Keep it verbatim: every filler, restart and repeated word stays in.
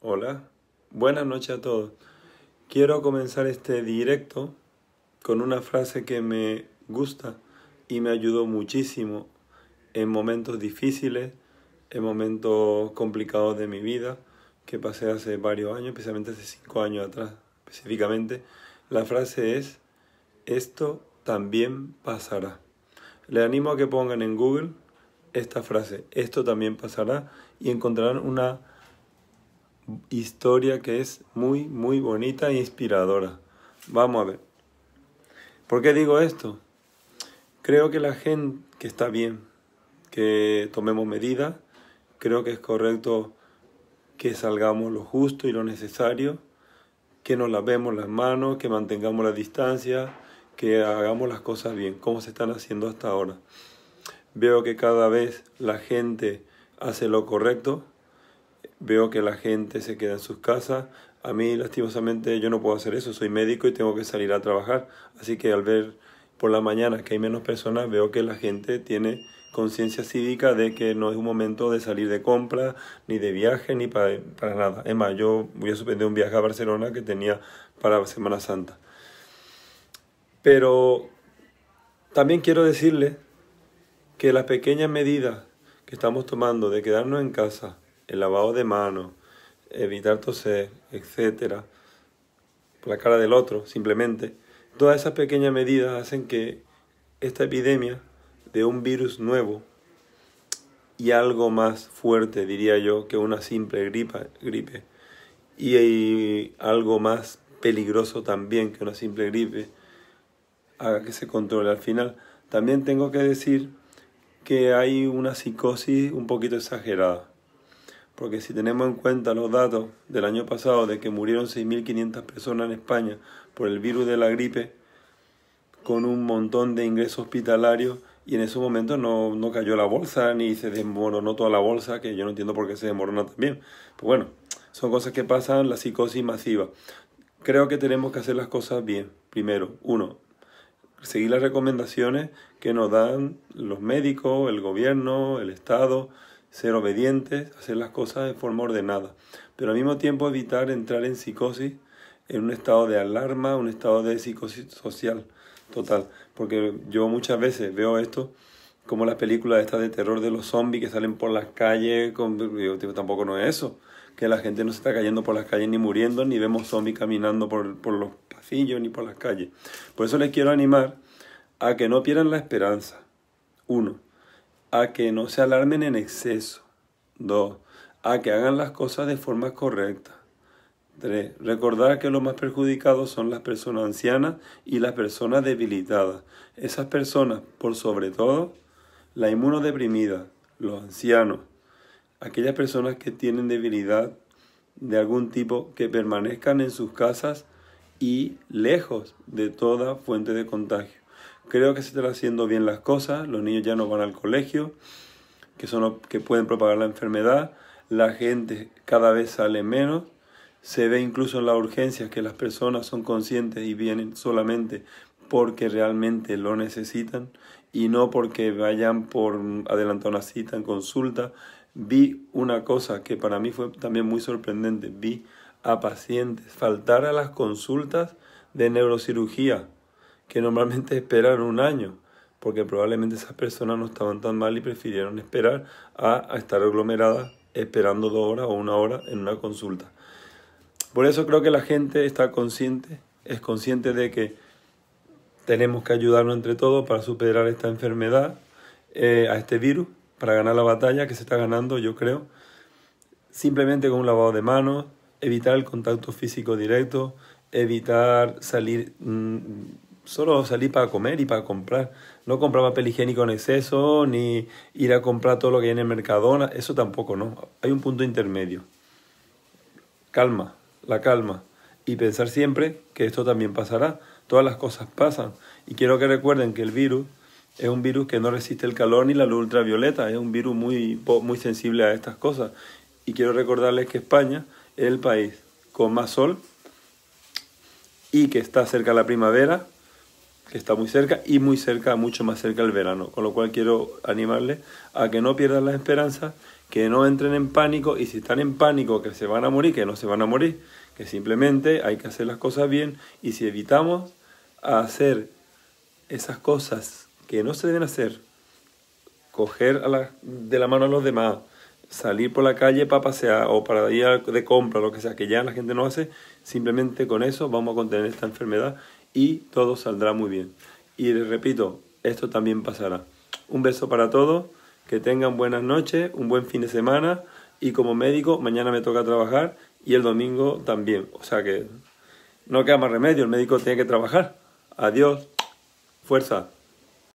Hola, buenas noches a todos. Quiero comenzar este directo con una frase que me gusta y me ayudó muchísimo en momentos difíciles, en momentos complicados de mi vida, que pasé hace varios años, especialmente hace cinco años atrás, específicamente. La frase es, esto también pasará. Les animo a que pongan en Google esta frase, esto también pasará, y encontrarán una historia que es muy, muy bonita e inspiradora. Vamos a ver. ¿Por qué digo esto? Creo que la gente que está bien, que tomemos medidas, creo que es correcto que salgamos lo justo y lo necesario, que nos lavemos las manos, que mantengamos la distancia, que hagamos las cosas bien, como se están haciendo hasta ahora. Veo que cada vez la gente hace lo correcto. Veo que la gente se queda en sus casas. A mí, lastimosamente, yo no puedo hacer eso. Soy médico y tengo que salir a trabajar. Así que al ver por la mañana que hay menos personas, veo que la gente tiene conciencia cívica de que no es un momento de salir de compra, ni de viaje, ni para, para nada. Es más, yo voy a suspender un viaje a Barcelona que tenía para Semana Santa. Pero también quiero decirle que las pequeñas medidas que estamos tomando de quedarnos en casa, el lavado de manos, evitar toser, etcétera, por la cara del otro, simplemente. Todas esas pequeñas medidas hacen que esta epidemia de un virus nuevo y algo más fuerte, diría yo, que una simple gripa, gripe, y, y algo más peligroso también que una simple gripe, haga que se controle al final. También tengo que decir que hay una psicosis un poquito exagerada. Porque si tenemos en cuenta los datos del año pasado de que murieron seis mil quinientas personas en España por el virus de la gripe, con un montón de ingresos hospitalarios, y en ese momento no, no cayó la bolsa, ni se desmoronó toda la bolsa, que yo no entiendo por qué se desmoronó también. Pero bueno, son cosas que pasan, la psicosis masiva. Creo que tenemos que hacer las cosas bien. Primero, uno, seguir las recomendaciones que nos dan los médicos, el gobierno, el Estado. Ser obedientes, hacer las cosas de forma ordenada, pero al mismo tiempo evitar entrar en psicosis, en un estado de alarma, un estado de psicosis social total, porque yo muchas veces veo esto como las películas estas de terror de los zombies que salen por las calles, con... yo, tipo, tampoco no es eso, que la gente no se está cayendo por las calles ni muriendo, ni vemos zombies caminando por, por los pasillos ni por las calles. Por eso les quiero animar a que no pierdan la esperanza, uno, a que no se alarmen en exceso. Dos, a que hagan las cosas de forma correcta. Tres, recordar que los más perjudicados son las personas ancianas y las personas debilitadas. Esas personas, por sobre todo, la inmunodeprimida, los ancianos, aquellas personas que tienen debilidad de algún tipo, que permanezcan en sus casas y lejos de toda fuente de contagio. Creo que se están haciendo bien las cosas, los niños ya no van al colegio, que, son, que pueden propagar la enfermedad, la gente cada vez sale menos, se ve incluso en las urgencias que las personas son conscientes y vienen solamente porque realmente lo necesitan y no porque vayan por adelantar una cita en consulta. Vi una cosa que para mí fue también muy sorprendente, vi a pacientes faltar a las consultas de neurocirugía, que normalmente esperaron un año, porque probablemente esas personas no estaban tan mal y prefirieron esperar a, a estar aglomeradas esperando dos horas o una hora en una consulta. Por eso creo que la gente está consciente, es consciente de que tenemos que ayudarnos entre todos para superar esta enfermedad, eh, a este virus, para ganar la batalla que se está ganando, yo creo, simplemente con un lavado de manos, evitar el contacto físico directo, evitar salir... Mmm, Solo salí para comer y para comprar. No comprar papel higiénico en exceso, ni ir a comprar todo lo que hay en el Mercadona. Eso tampoco, no. Hay un punto intermedio. Calma, la calma. Y pensar siempre que esto también pasará. Todas las cosas pasan. Y quiero que recuerden que el virus es un virus que no resiste el calor ni la luz ultravioleta. Es un virus muy, muy sensible a estas cosas. Y quiero recordarles que España es el país con más sol y que está cerca de la primavera, que está muy cerca y muy cerca, mucho más cerca el verano. Con lo cual quiero animarles a que no pierdan la esperanza, que no entren en pánico, y si están en pánico que se van a morir, que no se van a morir, que simplemente hay que hacer las cosas bien, y si evitamos hacer esas cosas que no se deben hacer, coger a la, de la mano a los demás, salir por la calle para pasear o para ir de compra, lo que sea, que ya la gente no hace, simplemente con eso vamos a contener esta enfermedad y todo saldrá muy bien. Y les repito, esto también pasará. Un beso para todos, que tengan buenas noches, un buen fin de semana, y como médico mañana me toca trabajar y el domingo también. O sea que no queda más remedio, el médico tiene que trabajar. Adiós, fuerza.